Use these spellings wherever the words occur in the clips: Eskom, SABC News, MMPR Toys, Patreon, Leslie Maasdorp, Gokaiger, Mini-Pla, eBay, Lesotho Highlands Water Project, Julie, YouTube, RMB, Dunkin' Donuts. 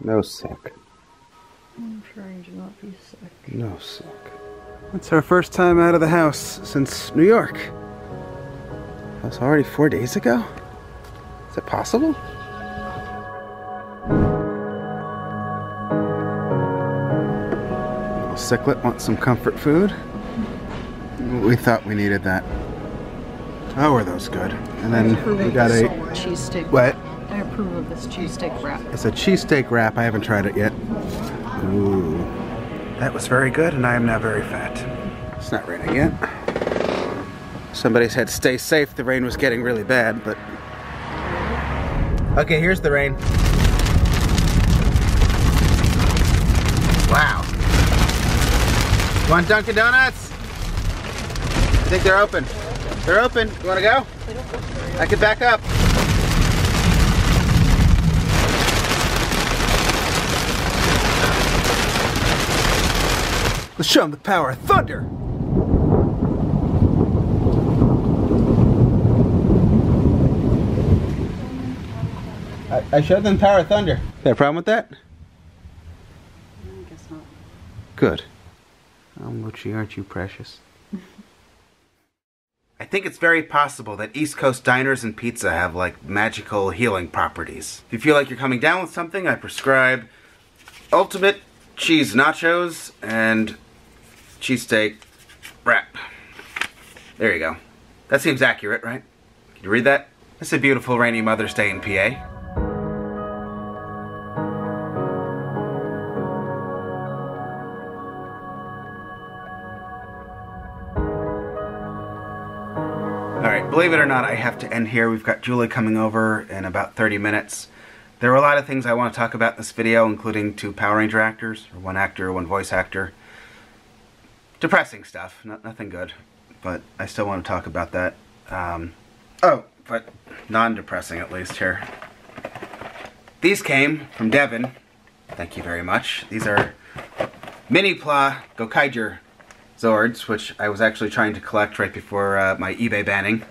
No sick. I'm trying to not be sick. No sick. That's our first time out of the house since New York. That was already 4 days ago? Is it possible? Little Ciclet wants some comfort food. We thought we needed that. Oh, were those good? And then we got a cheesesteak. What? I approve of this cheesesteak wrap. It's a cheesesteak wrap. I haven't tried it yet. Ooh. That was very good, and I am now very fat. It's not raining yet. Somebody said stay safe. The rain was getting really bad, but... Okay, here's the rain. Wow. You want Dunkin' Donuts? I think they're open. They're open. You want to go? I can back up. Let's show them the power of thunder! I showed them power of thunder. Is there a problem with that? I guess not. Good. Oh, Mochi, aren't you precious? I think it's very possible that East Coast diners and pizza have, like, magical healing properties. If you feel like you're coming down with something, I prescribe Ultimate Cheese Nachos and Cheesesteak Wrap. There you go. That seems accurate, right? Can you read that? It's a beautiful rainy Mother's Day in PA. Alright, believe it or not, I have to end here. We've got Julie coming over in about 30 minutes. There were a lot of things I want to talk about in this video, including 2 Power Ranger actors, or 1 actor, 1 voice actor. Depressing stuff, nothing good, but I still want to talk about that. But non-depressing at least here. These came from Devin. Thank you very much. These are Mini-Pla Gokaiger Zords, which I was actually trying to collect right before my eBay banning.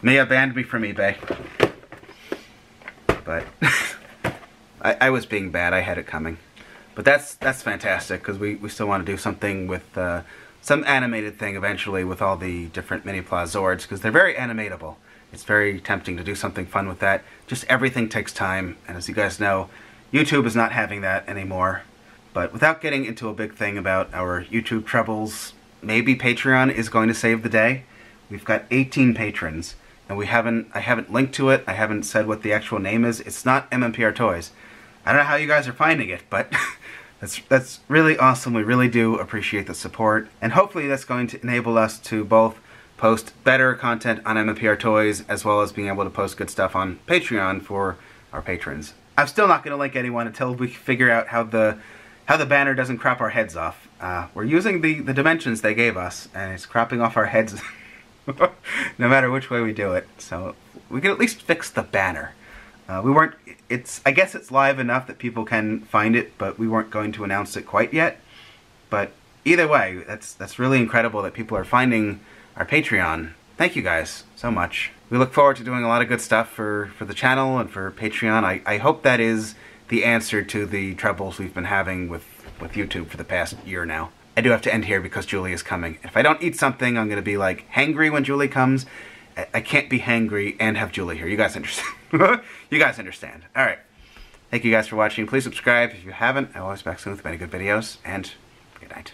Mia banned me from eBay. But I was being bad, I had it coming. But that's fantastic, because we still want to do something with some animated thing eventually with all the different Mini-Pla Zords, because they're very animatable. It's very tempting to do something fun with that. Just everything takes time, and as you guys know, YouTube is not having that anymore. But without getting into a big thing about our YouTube troubles, maybe Patreon is going to save the day. We've got 18 patrons, and I haven't linked to it. I haven't said what the actual name is. It's not MMPR Toys. I don't know how you guys are finding it, but that's really awesome. We really do appreciate the support, and hopefully that's going to enable us to both post better content on MMPR Toys as well as being able to post good stuff on Patreon for our patrons. I'm still not going to link anyone until we figure out how the banner doesn't crop our heads off. We're using the dimensions they gave us, and it's cropping off our heads no matter which way we do it. So we can at least fix the banner. I guess it's live enough that people can find it, but we weren't going to announce it quite yet. But either way, that's really incredible that people are finding our Patreon. Thank you guys so much. We look forward to doing a lot of good stuff for the channel and for Patreon. I hope that is the answer to the troubles we've been having with YouTube for the past year now. I do have to end here because Julie is coming. If I don't eat something, I'm gonna be like hangry when Julie comes. I can't be hangry and have Julie here. You guys understand. You guys understand. All right. Thank you guys for watching. Please subscribe if you haven't. I'm always back soon with many good videos, and good night.